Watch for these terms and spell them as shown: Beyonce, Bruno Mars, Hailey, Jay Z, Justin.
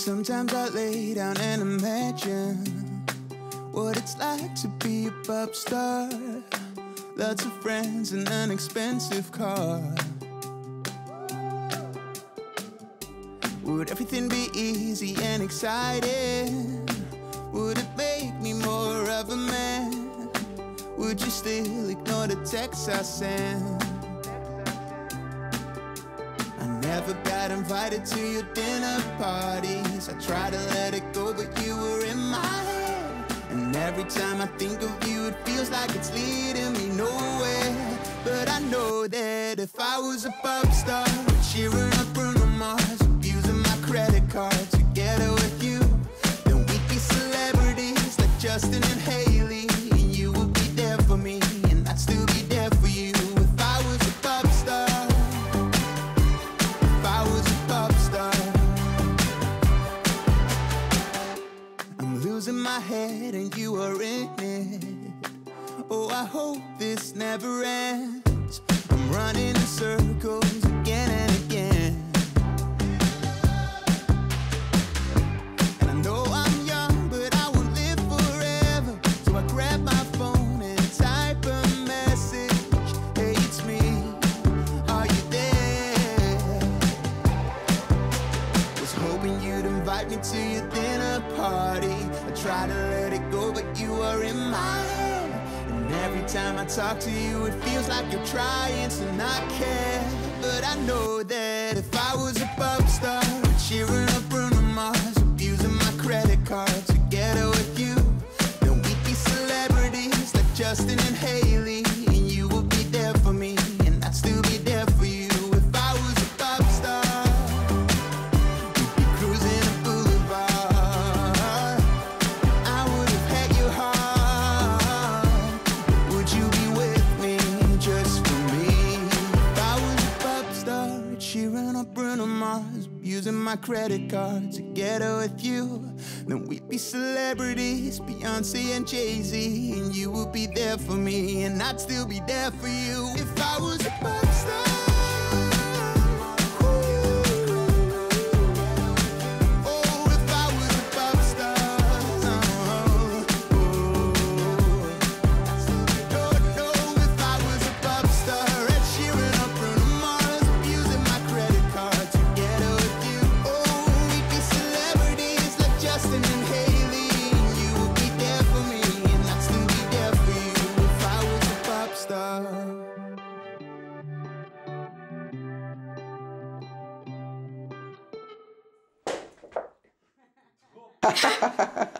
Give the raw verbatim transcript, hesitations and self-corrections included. Sometimes I lay down and imagine what it's like to be a pop star. Lots of friends and an expensive car. Would everything be easy and exciting? Would it make me more of a man? Would you still ignore the texts I send? Never got invited to your dinner parties. I tried to let it go, but you were in my head. And every time I think of you, it feels like it's leading me nowhere. But I know that if I was a pop star, cheering up Bruno Mars, abusing my credit card together with you, then we'd be celebrities like Justin and Hailey, and you would be there for me, and I'd still be there for you. If I was a pop star, I was a pop star. I'm losing my head and you are in it. Oh, I hope this never ends. I'm running in circles again and again. And I know I'm young, but I won't live forever. So I grab my phone and type a message. Hey, it's me. Are you there? Hoping you'd invite me to your dinner party. I try to let it go, but you are in my head. And every time I talk to you, it feels like you're trying to not care. But I know that if I was a pop star, cheering up Bruno Mars, abusing my credit card together with you, then we'd be celebrities like Justin and Hailey, and you would be there for me, and I'd still be there for you. If I was a pop star, using my credit card together with you, then we'd be celebrities, Beyonce and Jay Z, and you would be there for me, and I'd still be there for you. If I was a pop star. Ha, ha, ha, ha.